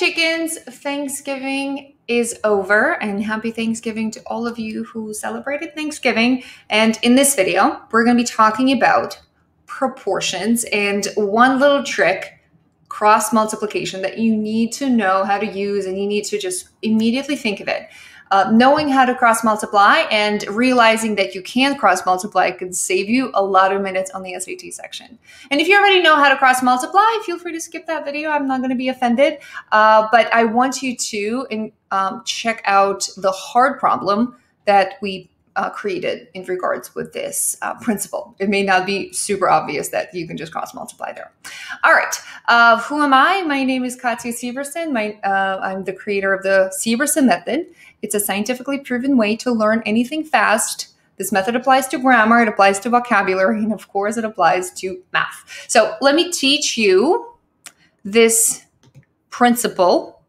chickens, Thanksgiving is over, and happy Thanksgiving to all of you who celebrated Thanksgiving. And in this video, we're going to be talking about proportions and one little trick, cross multiplication, that you need to know how to use, and you need to just immediately think of it. Knowing how to cross multiply and realizing that you can cross multiply could save you a lot of minutes on the SAT section. And if you already know how to cross multiply, feel free to skip that video. I'm not going to be offended, but I want you to check out the hard problem that we created in regards with this principle. It may not be super obvious that you can just cross multiply there. All right, who am I? My name is Katya Seberson. I'm the creator of the Seberson method. It's a scientifically proven way to learn anything fast. This method applies to grammar, it applies to vocabulary, and of course it applies to math. So let me teach you this principle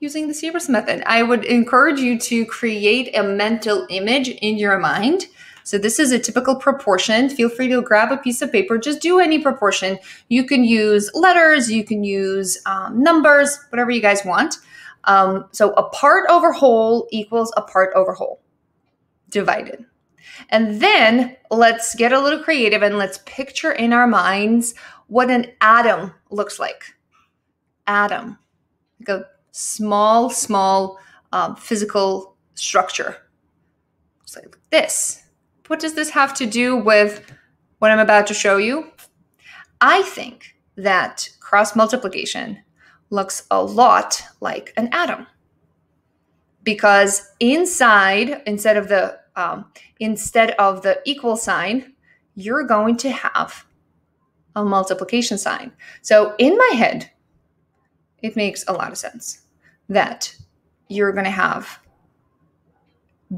using the Seberson method. I would encourage you to create a mental image in your mind. So this is a typical proportion. Feel free to grab a piece of paper. Just do any proportion. You can use letters, you can use numbers, whatever you guys want. So a part over whole equals a part over whole divided. And then let's get a little creative and let's picture in our minds what an atom looks like. Atom, like a small physical structure. It's like this. What does this have to do with what I'm about to show you? I think that cross multiplication looks a lot like an atom, because instead of the equal sign, you're going to have a multiplication sign. So in my head, it makes a lot of sense that you're going to have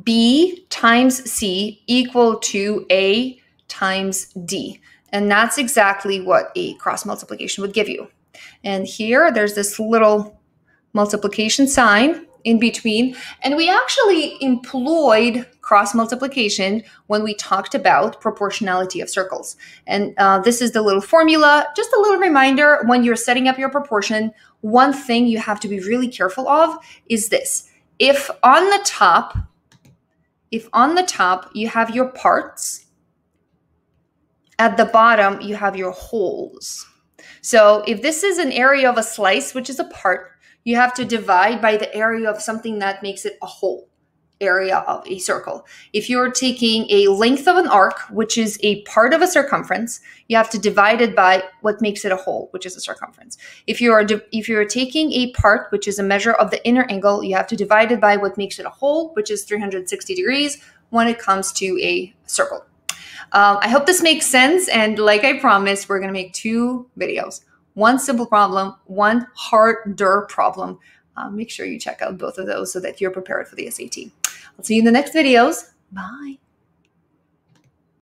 B times C equal to A times D. And that's exactly what a cross multiplication would give you. And here there's this little multiplication sign in between. And we actually employed cross multiplication when we talked about proportionality of circles. And this is the little formula. Just a little reminder, when you're setting up your proportion, one thing you have to be really careful of is this. If on the top you have your parts, at the bottom you have your wholes. So if this is an area of a slice, which is a part, you have to divide by the area of something that makes it a whole, area of a circle. If you're taking a length of an arc, which is a part of a circumference, you have to divide it by what makes it a whole, which is a circumference. If you're taking a part, which is a measure of the inner angle, you have to divide it by what makes it a whole, which is 360 degrees when it comes to a circle. I hope this makes sense, and like I promised, we're going to make two videos. One simple problem, one harder problem. Make sure you check out both of those so that you're prepared for the SAT. I'll see you in the next videos. Bye.